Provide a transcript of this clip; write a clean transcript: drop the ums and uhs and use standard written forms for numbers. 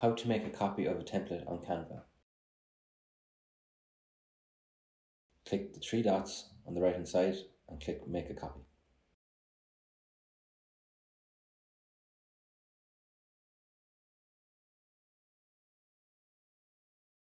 How to make a copy of a template on Canva. Click the three dots on the right hand side and click Make a Copy.